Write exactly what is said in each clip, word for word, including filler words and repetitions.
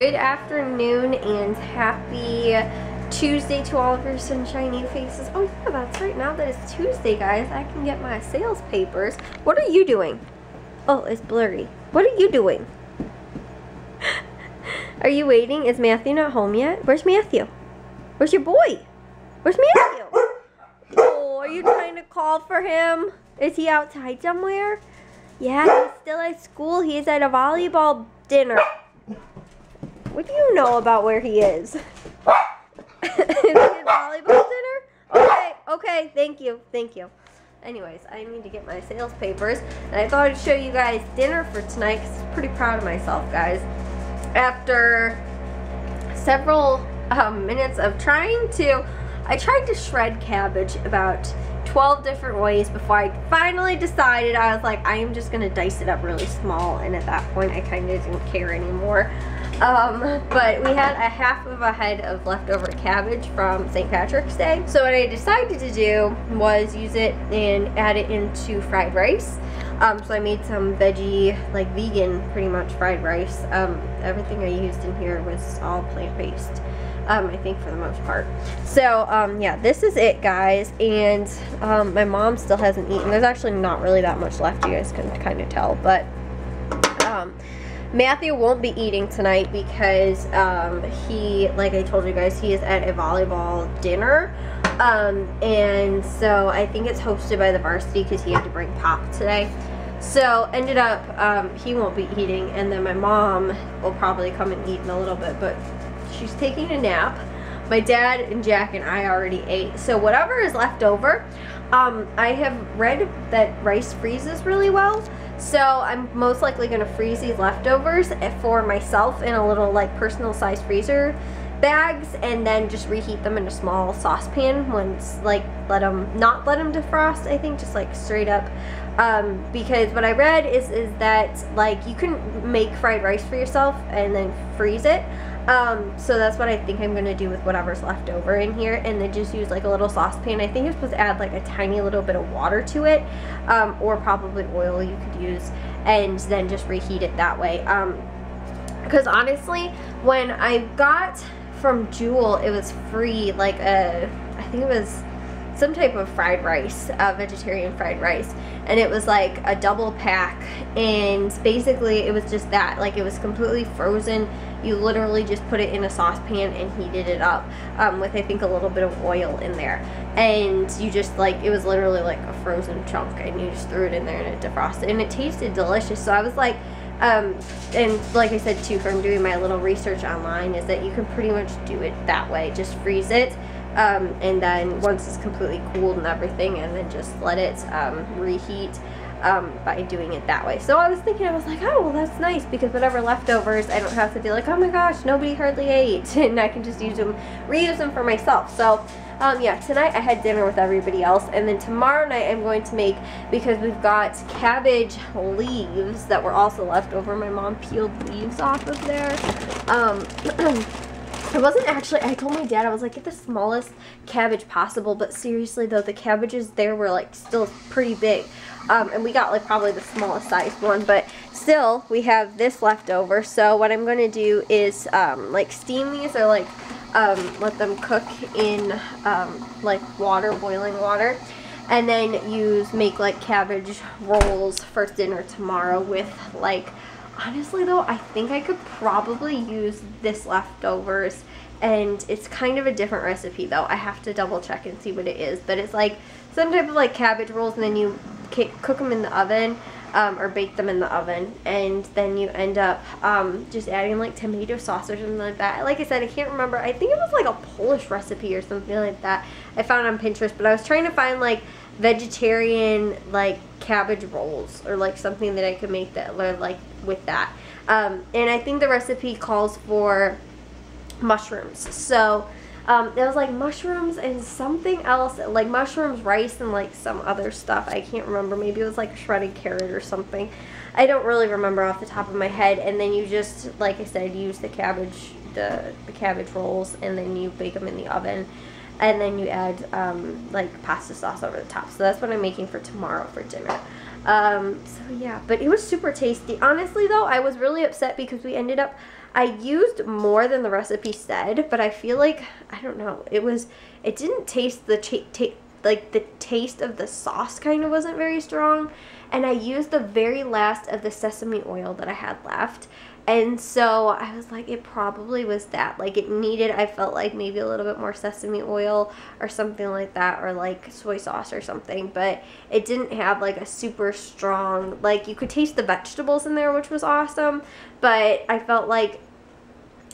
Good afternoon and happy Tuesday to all of your sunshiny faces. Oh yeah, that's right, now that it's Tuesday, guys, I can get my sales papers. What are you doing? Oh, it's blurry. What are you doing? Are you waiting? Is Matthew not home yet? Where's Matthew? Where's your boy? Where's Matthew? Oh, are you trying to call for him? Is he outside somewhere? Yeah, he's still at school. He's at a volleyball dinner. What do you know about where he is? Is it volleyball dinner? Okay, okay, thank you, thank you. Anyways, I need to get my sales papers, and I thought I'd show you guys dinner for tonight, because I'm pretty proud of myself, guys. After several um, minutes of trying to, I tried to shred cabbage about twelve different ways before I finally decided. I was like, I am just going to dice it up really small, and at that point, I kind of didn't care anymore. Um, but we had a half of a head of leftover cabbage from Saint Patrick's Day. So what I decided to do was use it and add it into fried rice. Um, so I made some veggie, like vegan, pretty much fried rice. Um, everything I used in here was all plant-based, um, I think, for the most part. So um, yeah, this is it, guys. And um, my mom still hasn't eaten. There's actually not really that much left. You guys can kind of tell, but um, Matthew won't be eating tonight because um, he, like I told you guys, he is at a volleyball dinner, um, and so I think it's hosted by the varsity because he had to bring pop today. So ended up um, he won't be eating, and then my mom will probably come and eat in a little bit, but she's taking a nap. My dad and Jack and I already ate, so whatever is left over, um, I have read that rice freezes really well. So I'm most likely going to freeze these leftovers for myself in a little like personal size freezer bags, and then just reheat them in a small saucepan once, like, let them, not let them defrost, I think, just like straight up. Um, because what I read is, is that like you can make fried rice for yourself and then freeze it. Um, so that's what I think I'm going to do with whatever's left over in here, and then just use like a little saucepan. I think you're supposed to add like a tiny little bit of water to it, um, or probably oil you could use, and then just reheat it that way. Um, because honestly, when I got from Jewel, it was free, like a, I think it was some type of fried rice, uh, vegetarian fried rice, and it was like a double pack, and basically it was just that, like it was completely frozen. You literally just put it in a saucepan and heated it up um, with, I think, a little bit of oil in there, and you just like, it was literally like a frozen chunk, and you just threw it in there and it defrosted, and it tasted delicious. So I was like, um, and like I said too, from doing my little research online, is that you can pretty much do it that way, just freeze it. Um, and then once it's completely cooled and everything, and then just let it um, reheat um, by doing it that way. So I was thinking, I was like, oh, well, that's nice, because whatever leftovers, I don't have to be like, oh my gosh, nobody hardly ate, and I can just use them, reuse them for myself. So um, yeah, tonight I had dinner with everybody else, and then tomorrow night I'm going to make, because we've got cabbage leaves that were also left over. My mom peeled leaves off of there. Um, I wasn't actually, I told my dad, I was like, get the smallest cabbage possible, but seriously though, the cabbages there were like still pretty big, um, and we got like probably the smallest size one, but still, we have this left over. So what I'm going to do is um, like steam these, or like um, let them cook in um, like water, boiling water, and then use, make like cabbage rolls for dinner tomorrow with like, honestly though, I think I could probably use this leftovers, and it's kind of a different recipe though. I have to double check and see what it is, but it's like some type of like cabbage rolls, and then you cook them in the oven, um, or bake them in the oven, and then you end up um, just adding like tomato sauce or something like that. Like I said, I can't remember. I think it was like a Polish recipe or something like that I found on Pinterest, but I was trying to find like vegetarian like cabbage rolls, or like something that I could make that like with that, um, and I think the recipe calls for mushrooms. So um, there was like mushrooms and something else, like mushrooms, rice, and like some other stuff. I can't remember, maybe it was like shredded carrot or something. I don't really remember off the top of my head. And then you just, like I said, use the cabbage, the, the cabbage rolls, and then you bake them in the oven, and then you add um, like pasta sauce over the top. So that's what I'm making for tomorrow for dinner. Um, so yeah, but it was super tasty. Honestly though, I was really upset because we ended up I used more than the recipe said, but I feel like, I don't know, it was, it didn't taste the, ta ta like the taste of the sauce kind of wasn't very strong. And I used the very last of the sesame oil that I had left. And so I was like, it probably was that. Like it needed, I felt like maybe a little bit more sesame oil or something like that, or like soy sauce or something, but it didn't have like a super strong, like you could taste the vegetables in there, which was awesome. But I felt like,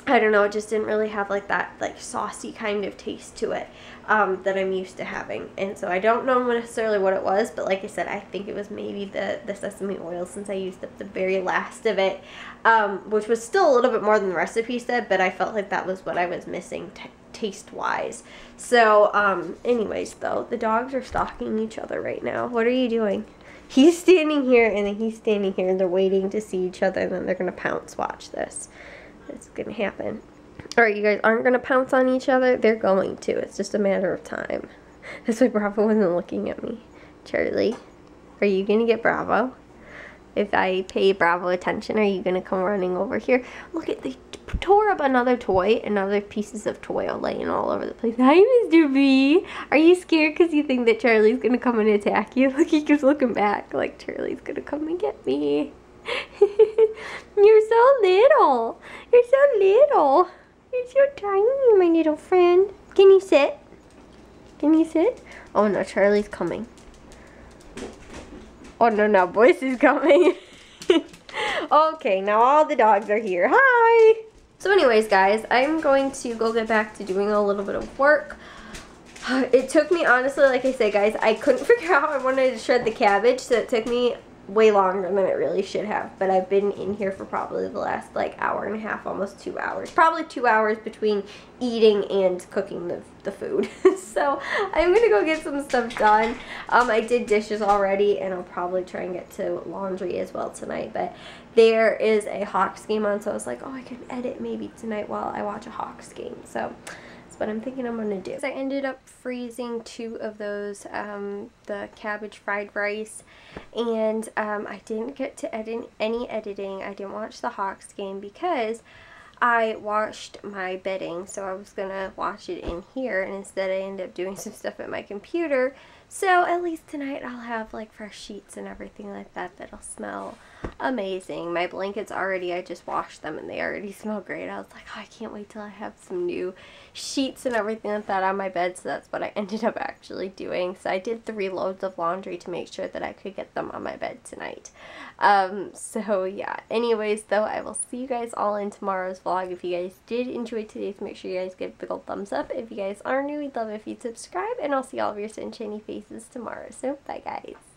I don't know, it just didn't really have like that like saucy kind of taste to it um, that I'm used to having. And so I don't know necessarily what it was, but like I said, I think it was maybe the, the sesame oil since I used up the very last of it, um, which was still a little bit more than the recipe said, but I felt like that was what I was missing taste-wise. So um, anyways though, the dogs are stalking each other right now. What are you doing? He's standing here and then he's standing here and they're waiting to see each other and then they're going to pounce. Watch this. It's gonna happen. Alright, you guys aren't gonna pounce on each other. They're going to. It's just a matter of time. That's why Bravo wasn't looking at me. Charlie, are you gonna get Bravo? If I pay Bravo attention, are you gonna come running over here? Look at, they tore up another toy, and other pieces of toy are laying all over the place. Hi, Mister B. Are you scared because you think that Charlie's gonna come and attack you? Look, he keeps looking back like Charlie's gonna come and get me. You're so little. You're so little. You're so tiny, my little friend. Can you sit? Can you sit? Oh no, Charlie's coming. Oh no, now Boyce is coming. Okay, now all the dogs are here. Hi. So anyways, guys, I'm going to go get back to doing a little bit of work. It took me, honestly, like I said, guys, I couldn't figure out how I wanted to shred the cabbage, so it took me way longer than it really should have, but I've been in here for probably the last like hour and a half, almost two hours, probably two hours between eating and cooking the, the food. So I'm gonna go get some stuff done. Um, I did dishes already, and I'll probably try and get to laundry as well tonight, but there is a Hawks game on, so I was like, oh, I can edit maybe tonight while I watch a Hawks game. So what I'm thinking I'm gonna do. So I ended up freezing two of those, um, the cabbage fried rice, and um, I didn't get to edit any editing. I didn't watch the Hawks game because I washed my bedding, so I was gonna watch it in here, and instead I ended up doing some stuff at my computer. So at least tonight I'll have like fresh sheets and everything like that that'll smell amazing. My blankets already, I just washed them and they already smell great. I was like, oh, I can't wait till I have some new sheets and everything like that on my bed. So that's what I ended up actually doing. So I did three loads of laundry to make sure that I could get them on my bed tonight. Um, so yeah, anyways though, I will see you guys all in tomorrow's vlog. If you guys did enjoy today's, make sure you guys give a big old thumbs up. If you guys are new, we'd love it if you'd subscribe, and I'll see all of your sunshiny faces tomorrow. So bye guys.